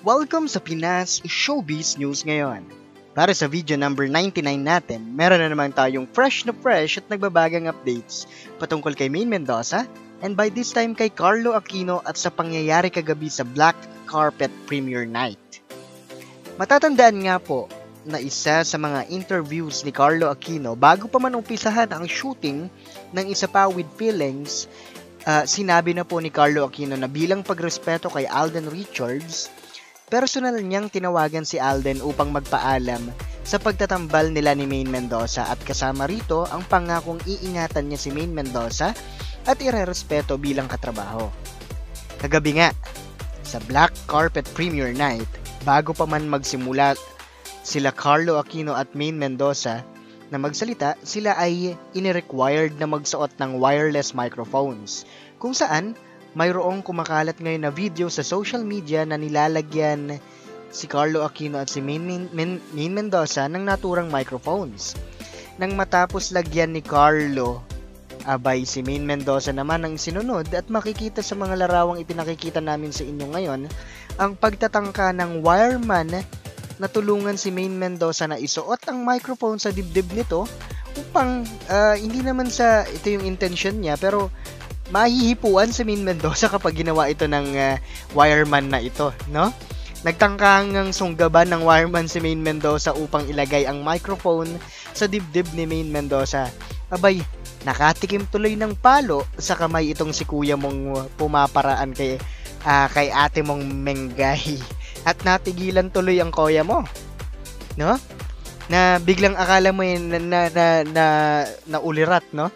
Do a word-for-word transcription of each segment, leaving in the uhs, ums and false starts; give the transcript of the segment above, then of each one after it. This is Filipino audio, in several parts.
Welcome sa Pinas Showbiz News ngayon. Para sa video number ninety-nine natin, meron na naman tayong fresh na fresh at nagbabagang updates patungkol kay Maine Mendoza and by this time kay Carlo Aquino at sa pangyayari kagabi sa Black Carpet Premiere Night. Matatandaan nga po na isa sa mga interviews ni Carlo Aquino bago pa man umpisahan ang shooting ng Isa Paw with Feelings, uh, sinabi na po ni Carlo Aquino na bilang pagrespeto kay Alden Richards, personal niyang tinawagan si Alden upang magpaalam sa pagtatambal nila ni Maine Mendoza at kasama rito ang pangakong iingatan niya si Maine Mendoza at irerespeto bilang katrabaho. Kagabi nga, sa Black Carpet Premiere Night, bago pa man magsimula sila Carlo Aquino at Maine Mendoza na magsalita, sila ay inirequired na magsuot ng wireless microphones kung saan mayroong kumakalat ngayon na video sa social media na nilalagyan si Carlo Aquino at si Maine Mendoza ng naturang microphones. Nang matapos lagyan ni Carlo, abay si Maine Mendoza naman ang sinunod at makikita sa mga larawang ipinakikita namin sa inyo ngayon ang pagtatangka ng wireman na tulungan si Maine Mendoza na isuot ang microphone sa dibdib nito upang uh, hindi naman sa ito yung intention niya pero mahihipuan si Maine Mendoza kapag ginawa ito ng uh, wireman na ito, no? Nagtangkang ang sunggaban ng wireman si Maine Mendoza upang ilagay ang microphone sa dibdib ni Maine Mendoza. Abay, nakatikim tuloy ng palo sa kamay itong si kuya mong pumaparaan kay, uh, kay ate mong Menggay. At natigilan tuloy ang kuya mo, no? Na biglang akala mo yun na, na, na, na, na ulirat, no?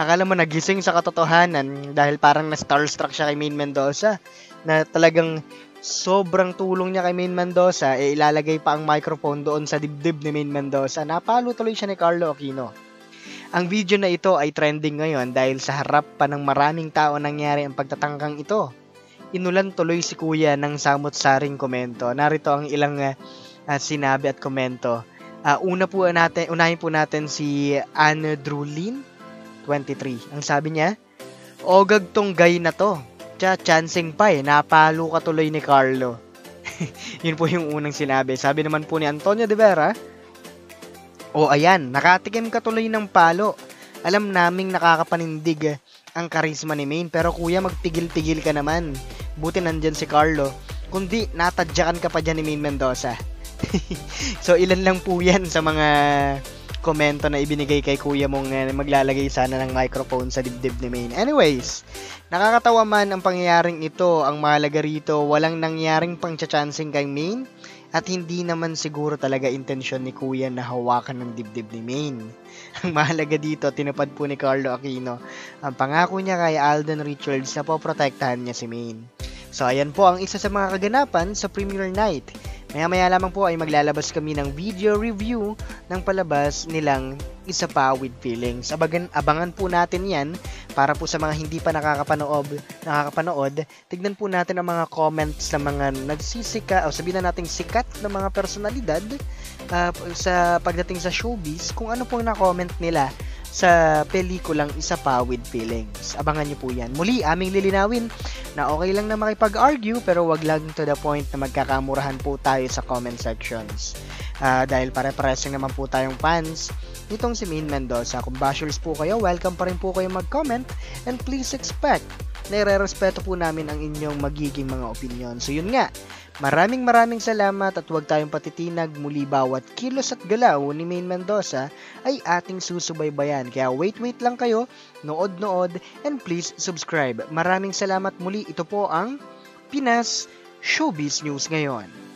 Akala mo nagising sa katotohanan dahil parang na-starstruck siya kay Maine Mendoza na talagang sobrang tulong niya kay Maine Mendoza, eh, ilalagay pa ang microphone doon sa dibdib ni Maine Mendoza. Napalo tuloy siya ni Carlo Aquino. Ang video na ito ay trending ngayon dahil sa harap pa ng maraming tao nangyari ang pagtatangkang ito. Inulan tuloy si kuya ng samot-saring komento. Narito ang ilang uh, sinabi at komento. Uh, una po natin, unahin po natin si Anna Drulin, twenty-three. Ang sabi niya, "Ogag tong guy na to. Tsa, chancing pa eh. Napalo ka tuloy ni Carlo." Yun po yung unang sinabi. Sabi naman po ni Antonio de Vera, "O oh, ayan, nakatikim ka tuloy ng palo. Alam naming nakakapanindig ang karisma ni Maine. Pero kuya, magpigil-pigil ka naman. Buti nandyan si Carlo. Kundi, natadyakan ka pa dyan ni Maine Mendoza." So, ilan lang po yan sa mga komento na ibinigay kay kuya mong uh, maglalagay sana ng microphone sa dibdib ni Maine. Anyways, nakakatawa man ang pangyayaring ito. Ang mahalaga rito, walang nangyaring pang-chancing kay Maine at hindi naman siguro talaga intensyon ni kuya na hawakan ng dibdib ni Maine. Ang mahalaga dito, tinupad po ni Carlo Aquino ang pangako niya kay Alden Richards na poprotektahan niya si Maine. So, ayan po ang isa sa mga kaganapan sa premiere night. Maya-maya lamang po ay maglalabas kami ng video review ng palabas nilang Isa Paw with Feelings. Abagan, abangan po natin yan. Para po sa mga hindi pa nakakapanood, nakakapanood, tignan po natin ang mga comments ng mga nagsisika o sabihin na nating sikat na mga personalidad uh, sa pagdating sa showbiz kung ano po na-comment nila sa pelikulang Isa Paw with Feelings. Abangan nyo po yan. Muli, aming lilinawin na okay lang na makipag-argue pero wag lang to the point na magkakamurahan po tayo sa comment sections. Uh, dahil pare-paresing naman po tayong fans nitong si Maine Mendoza. Kung bashers po kayo, welcome pa rin po kayo mag-comment and please expect na irerespeto po namin ang inyong magiging mga opinyon. So yun nga, maraming maraming salamat at huwag tayong patitinag. Muli, bawat kilos at galaw ni Maine Mendoza ay ating susubaybayan. Kaya wait wait lang kayo, nood-nood and please subscribe. Maraming salamat muli. Ito po ang Pinas Showbiz News ngayon.